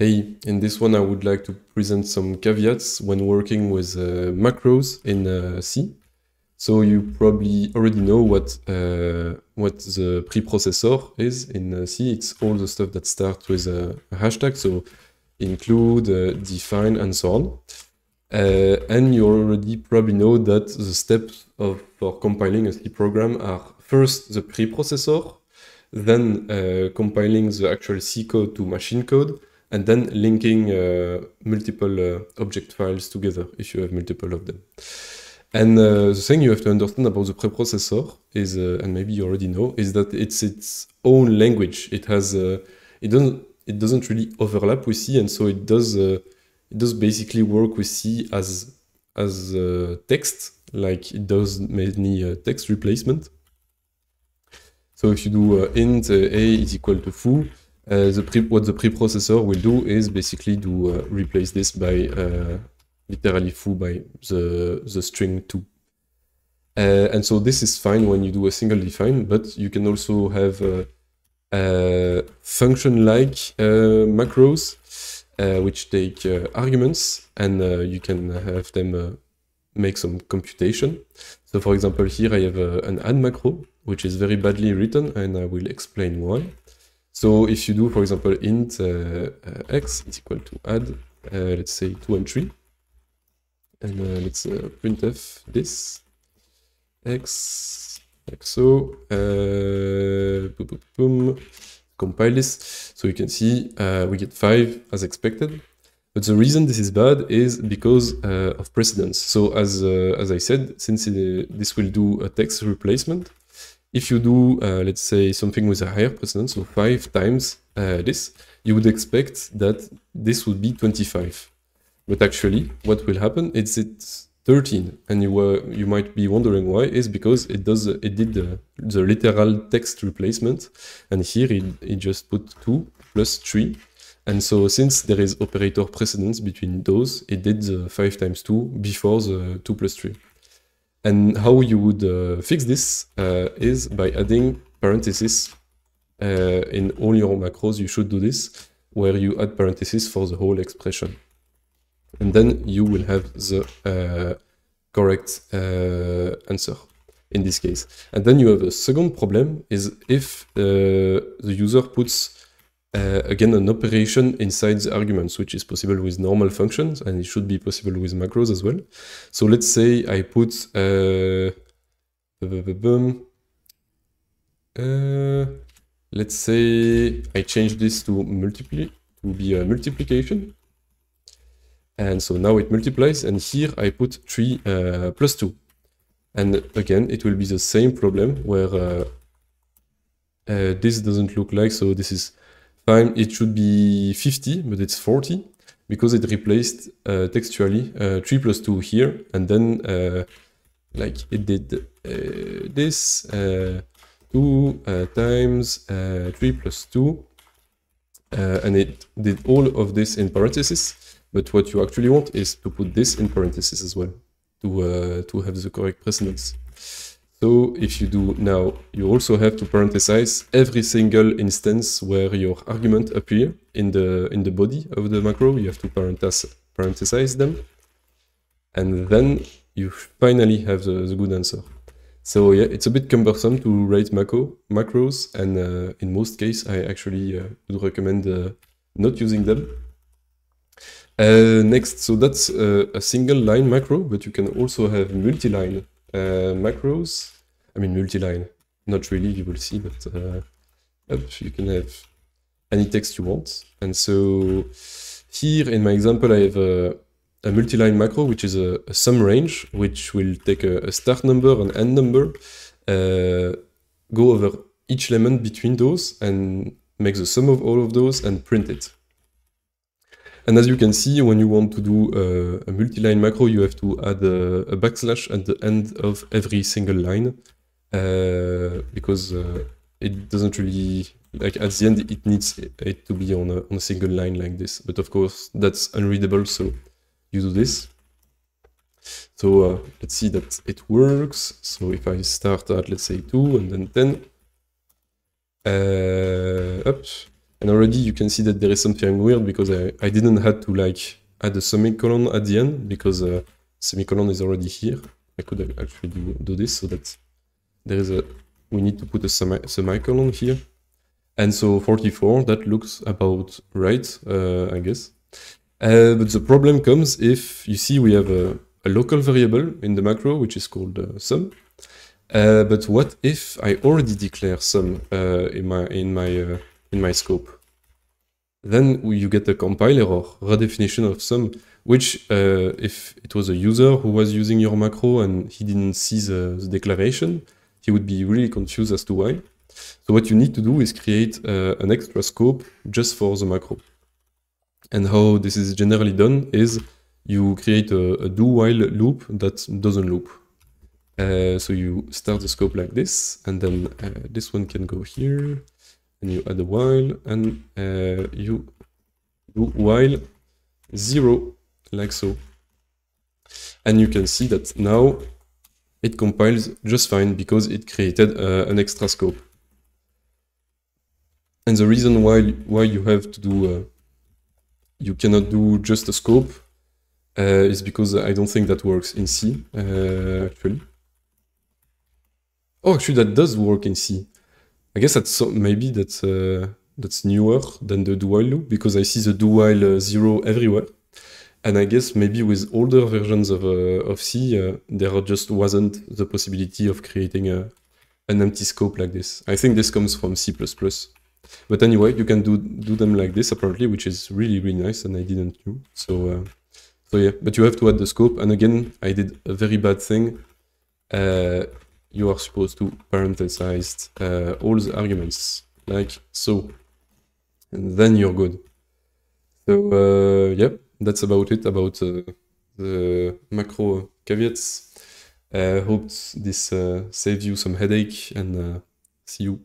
Hey, in this one I would like to present some caveats when working with macros in C. So you probably already know what the preprocessor is in C. It's all the stuff that starts with a hashtag, so include, define, and so on. And you already probably know that the steps for compiling a C program are first the preprocessor, then compiling the actual C code to machine code, and then linking multiple object files together if you have multiple of them. And the thing you have to understand about the preprocessor is, and maybe you already know, is that it's its own language. It has, it doesn't really overlap with C, and so it does basically work with C as text, like it does many text replacement. So if you do int a is equal to foo, what the preprocessor will do is basically do replace this by literally foo by the string two. And so this is fine when you do a single define, but you can also have function-like macros which take arguments, and you can have them make some computation. So for example, here I have an add macro, which is very badly written, and I will explain why. So if you do, for example, int x is equal to add, let's say 2 and 3, and let's printf this, x, xo, boom, boom, boom, compile this, so you can see we get 5 as expected. But the reason this is bad is because of precedence. So as I said, since this will do a text replacement, if you do, let's say, something with a higher precedence, so 5 times this, you would expect that this would be 25. But actually, what will happen is it's 13. And you might be wondering why, is because it did the literal text replacement. And here it just put 2 plus 3. And so since there is operator precedence between those, it did the 5 times 2 before the 2 plus 3. And how you would fix this is by adding parentheses in all your macros. You should do this, where you add parentheses for the whole expression. And then you will have the correct answer in this case. And then you have a second problem, is if the user puts, again, an operation inside the arguments, which is possible with normal functions, and it should be possible with macros as well. So let's say I put let's say I change this to be a multiplication, and so now it multiplies, and here I put 3 plus 2, and again it will be the same problem where this doesn't look like, so this is time, it should be 50, but it's 40, because it replaced textually 3 plus 2 here, and then like it did this 2 times 3 plus 2, and it did all of this in parentheses. But what you actually want is to put this in parentheses as well, to have the correct precedence. So if you do now, you also have to parenthesize every single instance where your argument appear in the body of the macro. You have to parenthesize them, and then you finally have the good answer. So yeah, it's a bit cumbersome to write macros, and in most cases, I actually would recommend not using them. Next, so that's a single line macro, but you can also have multi-line macros, I mean multi-line, not really, you will see, but you can have any text you want. And so here in my example I have a multi-line macro, which is a sum range, which will take a start number and end number, go over each element between those and make the sum of all of those and print it. And as you can see, when you want to do a multi-line macro, you have to add a backslash at the end of every single line, because it doesn't really, like at the end, it needs it to be on a single line like this. But of course, that's unreadable, so you do this. So let's see that it works. So if I start at, let's say, 2 and then 10, And already you can see that there is something weird, because I didn't have to like add a semicolon at the end, because semicolon is already here. I could actually do this, so that there is a, we need to put a semicolon here. And so 44, that looks about right, I guess. But the problem comes if you see we have a local variable in the macro, which is called sum. But what if I already declare sum in my scope? Then you get a compile error, redefinition of sum, which if it was a user who was using your macro and he didn't see the declaration, he would be really confused as to why. So what you need to do is create an extra scope just for the macro. And how this is generally done is you create a do-while loop that doesn't loop. So you start the scope like this, and then this one can go here, and you add a while, and you do while 0, like so. And you can see that now it compiles just fine, because it created an extra scope. And the reason why you have to do, you cannot do just a scope, is because I don't think that works in C, actually. Oh, actually, that does work in C. I guess that's so, maybe that's newer than the do-while loop, because I see the do-while 0 everywhere. And I guess maybe with older versions of C, there just wasn't the possibility of creating an empty scope like this. I think this comes from C++. But anyway, you can do them like this, apparently, which is really, really nice, and I didn't know. So, so yeah, but you have to add the scope. And again, I did a very bad thing. You are supposed to parenthesize all the arguments, like so, and then you're good. So yeah, that's about it, about the macro caveats. Hope this saves you some headache, and see you.